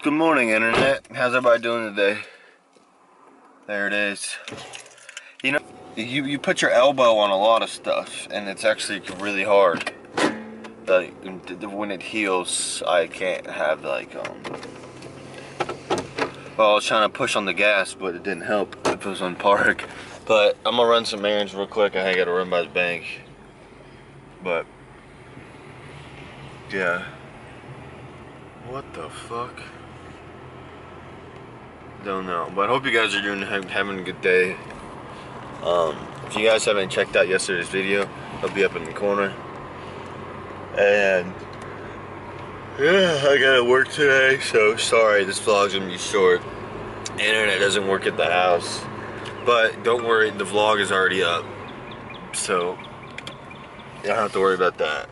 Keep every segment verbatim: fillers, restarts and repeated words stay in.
Good morning, internet. How's everybody doing today? There it is. You know, you, you put your elbow on a lot of stuff, and it's actually really hard. Like, when it heals, I can't have, like, um... well, I was trying to push on the gas, but it didn't help. It was on park. But I'm gonna run some errands real quick. I gotta run by the bank. But, yeah. What the fuck? Don't know. But I hope you guys are doing having a good day. Um, if you guys haven't checked out yesterday's video, it'll be up in the corner. And yeah, I gotta work today, so sorry this vlog's gonna be short. Internet doesn't work at the house. But don't worry, the vlog is already up. So I don't have to worry about that.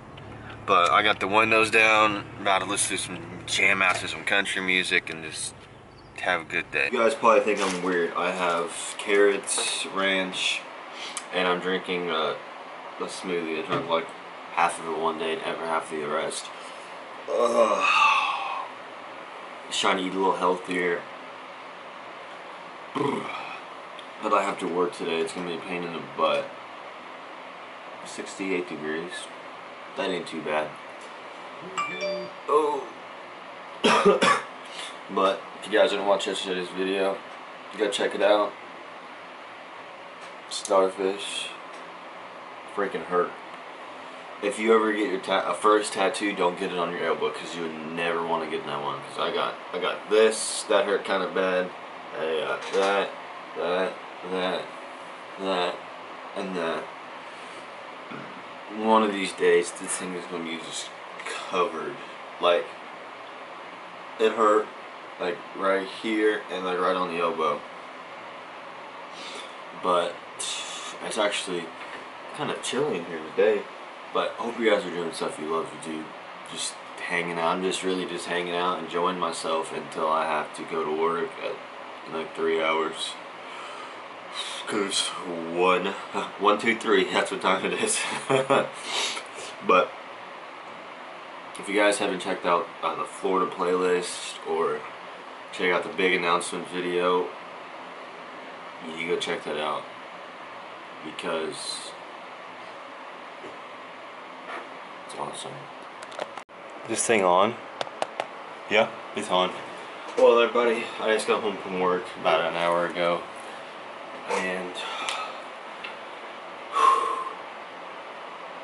But I got the windows down, about to listen to some jam out to some country music and just have a good day. You guys probably think I'm weird. I have carrots, ranch, and I'm drinking uh, a smoothie. I drank like half of it one day and ever half of the rest. Ugh. Just trying to eat a little healthier. But I have to work today. It's gonna be a pain in the butt. sixty-eight degrees. That ain't too bad. Okay. Oh. But if you guys didn't watch yesterday's video, go check it out. Starfish freaking hurt. If you ever get your ta a first tattoo, don't get it on your elbow because you would never want to get that one. Because I got, I got this that hurt kind of bad. I got that, that, that, that, and that. One of these days, this thing is gonna be just covered. Like it hurt, like right here and like right on the elbow. But it's actually kind of chilly in here today. But hope you guys are doing stuff you love to do. Just hanging out. I'm just really just hanging out, enjoying myself until I have to go to work at in like three hours. Cause one, one, two, three. That's what time it is. But if you guys haven't checked out uh, the Florida playlist or check out the big announcement video, you go check that out because it's awesome. This thing on? Yeah, it's on. Well, everybody, I just got home from work about an hour ago. And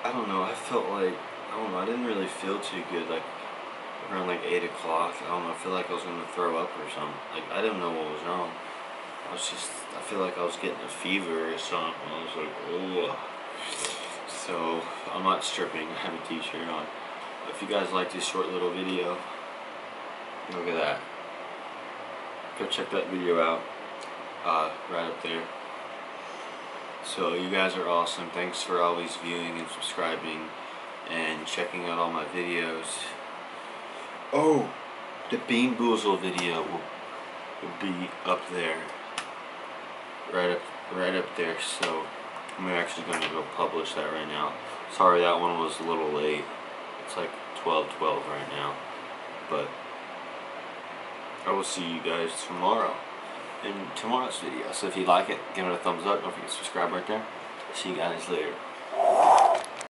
I don't know, I felt like, I don't know, I didn't really feel too good, like around like eight o'clock, I don't know, I feel like I was going to throw up or something, like I didn't know what was wrong, I was just, I feel like I was getting a fever or something, I was like, oh, so I'm not stripping, I have a t-shirt on. If you guys like this short little video, look at that, go check that video out. Uh, right up there. So you guys are awesome. Thanks for always viewing and subscribing and checking out all my videos. Oh, the Bean Boozle video will be up there, right up right up there. So I'm actually going to go publish that right now. Sorry, that one was a little late. It's like twelve twelve right now, but I will see you guys tomorrow in tomorrow's video. So if you like it, give it a thumbs up. Don't forget to subscribe right there. See you guys later.